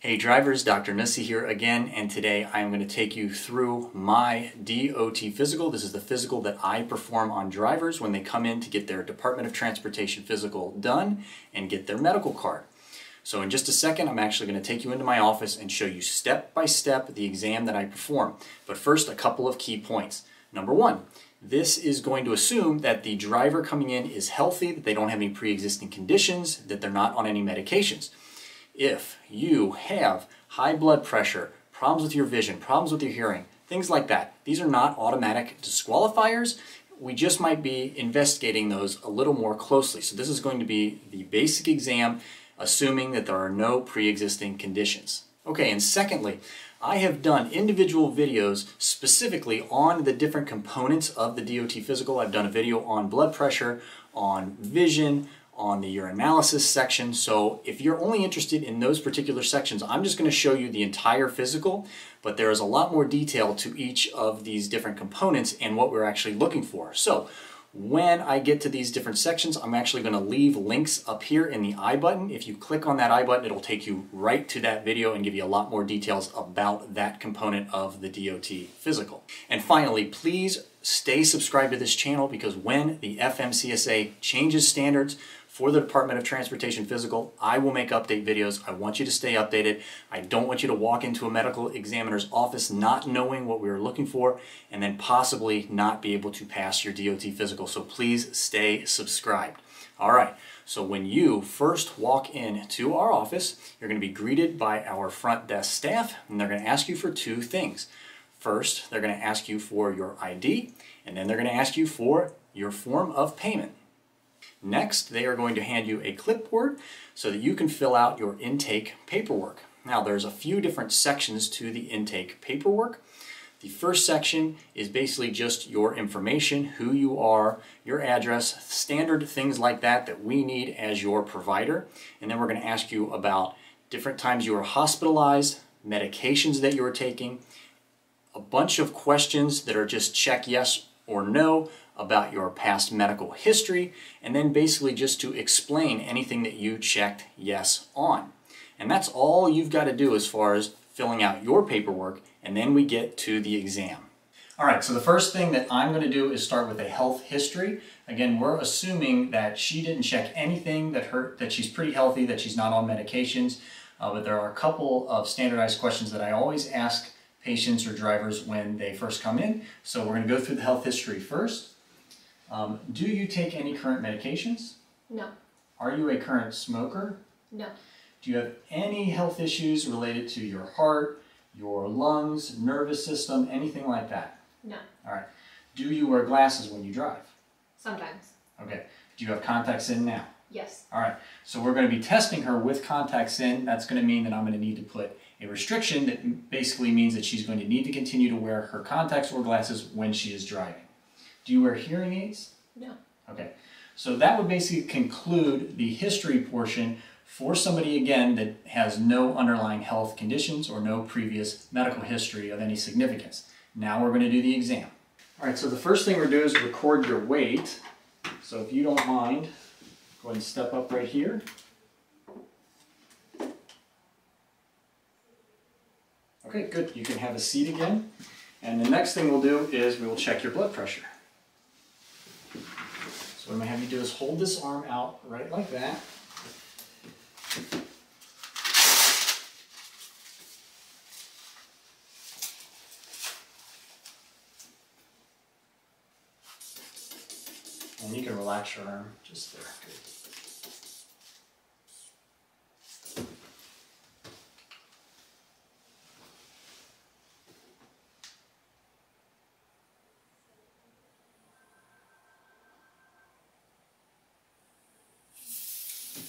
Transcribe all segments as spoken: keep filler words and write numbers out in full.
Hey drivers, Doctor Nuesse here again, and today I'm going to take you through my D O T physical. This is the physical that I perform on drivers when they come in to get their Department of Transportation physical done and get their medical card. So in just a second, I'm actually going to take you into my office and show you step by step the exam that I perform. But first, a couple of key points. Number one, this is going to assume that the driver coming in is healthy, that they don't have any pre-existing conditions, that they're not on any medications. If you have high blood pressure, problems with your vision, problems with your hearing, things like that, these are not automatic disqualifiers. We just might be investigating those a little more closely. So this is going to be the basic exam, assuming that there are no pre-existing conditions. Okay, and secondly, I have done individual videos specifically on the different components of the D O T physical. I've done a video on blood pressure, on vision, on the urinalysis section. So if you're only interested in those particular sections, I'm just going to show you the entire physical, but there is a lot more detail to each of these different components and what we're actually looking for. So when I get to these different sections, I'm actually going to leave links up here in the I button. If you click on that I button, it'll take you right to that video and give you a lot more details about that component of the D O T physical. And finally, please stay subscribed to this channel, because when the F M C S A changes standards for the Department of Transportation physical, I will make update videos. I want you to stay updated. I don't want you to walk into a medical examiner's office not knowing what we were looking for and then possibly not be able to pass your D O T physical. So please stay subscribed. All right, so when you first walk in to our office, you're going to be greeted by our front desk staff, and they're going to ask you for two things. First, they're going to ask you for your I D, and then they're going to ask you for your form of payment. Next, they are going to hand you a clipboard so that you can fill out your intake paperwork. Now, there's a few different sections to the intake paperwork. The first section is basically just your information, who you are, your address, standard things like that that we need as your provider. And then we're going to ask you about different times you were hospitalized, medications that you were taking, a bunch of questions that are just check yes or no about your past medical history, and then basically just to explain anything that you checked yes on. And that's all you've got to do as far as filling out your paperwork, and then we get to the exam. All right, so the first thing that I'm going to do is start with a health history. Again, we're assuming that she didn't check anything, that her, that she's pretty healthy, that she's not on medications, uh, but there are a couple of standardized questions that I always ask patients or drivers when they first come in. So we're going to go through the health history first. Um, do you take any current medications? No. Are you a current smoker? No. Do you have any health issues related to your heart, your lungs, nervous system, anything like that? No. All right. Do you wear glasses when you drive? Sometimes. Okay. Do you have contacts in now? Yes. All right. So we're going to be testing her with contacts in. That's going to mean that I'm going to need to put a restriction that basically means that she's going to need to continue to wear her contacts or glasses when she is driving. Do you wear hearing aids? No. Okay. So that would basically conclude the history portion for somebody, again, that has no underlying health conditions or no previous medical history of any significance. Now we're going to do the exam. All right, so the first thing we're going to do is record your weight. So if you don't mind, go ahead and step up right here. Okay, good. You can have a seat again. And the next thing we'll do is we will check your blood pressure. What I'm going to have you do is hold this arm out right like that. And you can relax your arm just there.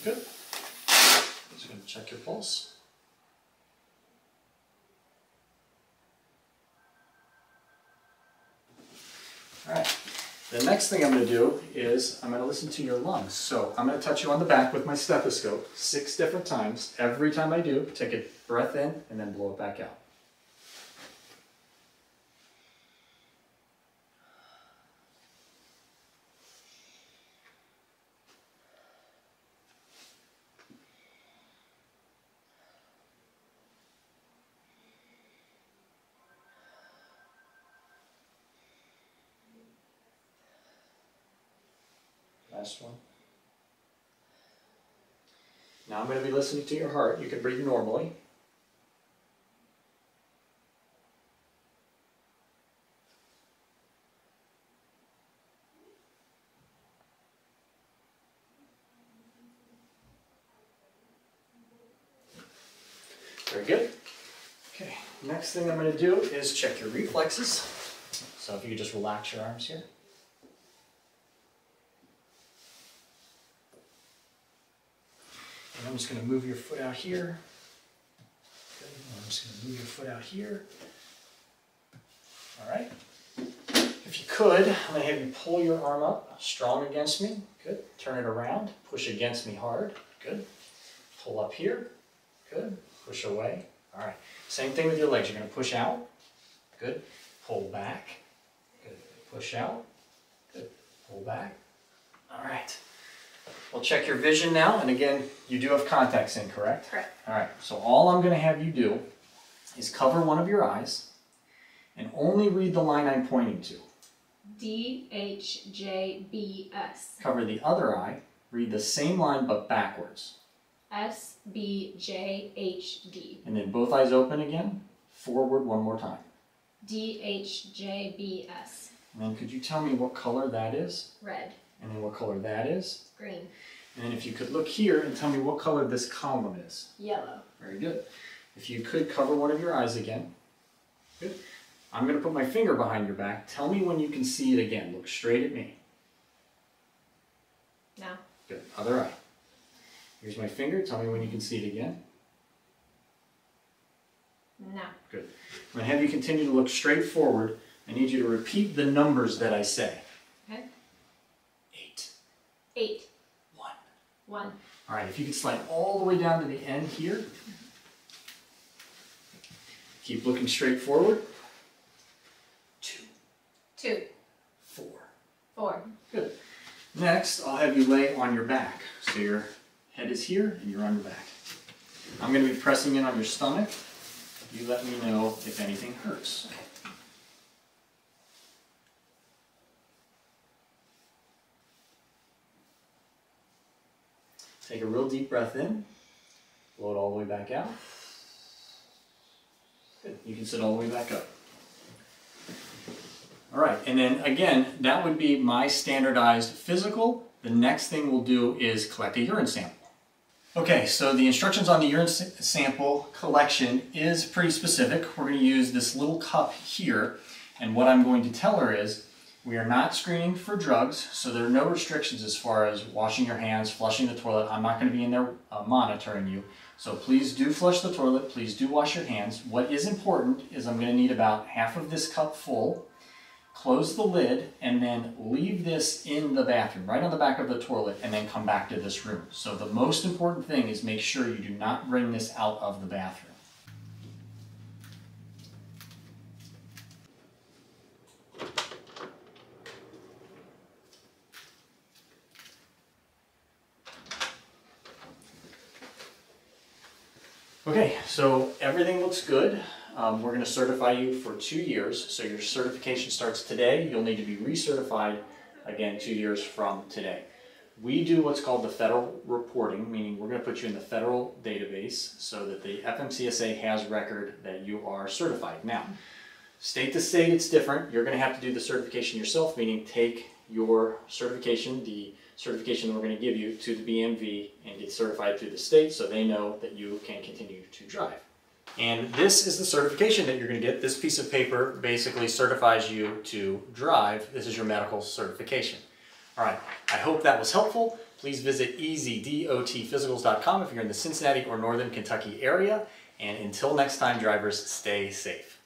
Good. Good. Just going to check your pulse. All right. The next thing I'm going to do is I'm going to listen to your lungs. So I'm going to touch you on the back with my stethoscope six different times. Every time I do, take a breath in and then blow it back out. Last one. Now I'm going to be listening to your heart. You can breathe normally. Very good. Okay, next thing I'm going to do is check your reflexes. So if you could just relax your arms here. And I'm just going to move your foot out here. Good. I'm just going to move your foot out here. All right. If you could, I'm going to have you pull your arm up strong against me. Good. Turn it around. Push against me hard. Good. Pull up here. Good. Push away. All right. Same thing with your legs. You're going to push out. Good. Pull back. Good. Push out. Good. Pull back. All right. We'll check your vision now, and again, you do have contacts in, correct? Correct. All right, so all I'm going to have you do is cover one of your eyes and only read the line I'm pointing to. D H J B S. Cover the other eye, read the same line but backwards. S B J H D. And then both eyes open again, forward one more time. D H J B S. And then could you tell me what color that is? Red. And then what color that is? Green. And if you could look here and tell me what color this column is? Yellow. Very good. If you could cover one of your eyes again. Good. I'm going to put my finger behind your back. Tell me when you can see it again. Look straight at me. Now. Good. Other eye. Here's my finger. Tell me when you can see it again. Now. Good. I'm going to have you continue to look straight forward. I need you to repeat the numbers that I say. Okay. Eight. One. One. All right, if you could slide all the way down to the end here. Keep looking straight forward. Two. Two. Four. Four. Good. Next, I'll have you lay on your back. So your head is here and you're on your back. I'm going to be pressing in on your stomach. You let me know if anything hurts. Take a real deep breath in, blow it all the way back out. Good. You can sit all the way back up. All right, and then again, that would be my standardized physical. The next thing we'll do is collect a urine sample. Okay, so the instructions on the urine sample collection is pretty specific. We're going to use this little cup here, and what I'm going to tell her is, we are not screening for drugs, so there are no restrictions as far as washing your hands, flushing the toilet. I'm not going to be in there uh, monitoring you. So please do flush the toilet. Please do wash your hands. What is important is I'm going to need about half of this cup full. Close the lid and then leave this in the bathroom, right on the back of the toilet, and then come back to this room. So the most important thing is make sure you do not bring this out of the bathroom. Okay, so everything looks good. Um, we're going to certify you for two years. So your certification starts today. You'll need to be recertified again two years from today. We do what's called the federal reporting, meaning we're going to put you in the federal database so that the F M C S A has record that you are certified. Now, state to state, it's different. You're going to have to do the certification yourself, meaning take your certification, the certification that we're going to give you, to the B M V and get certified through the state so they know that you can continue to drive. And this is the certification that you're going to get. This piece of paper basically certifies you to drive. This is your medical certification. All right, I hope that was helpful. Please visit easy dot physicals dot com if you're in the Cincinnati or Northern Kentucky area. And until next time, drivers, stay safe.